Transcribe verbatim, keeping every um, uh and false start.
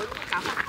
我就不讲话。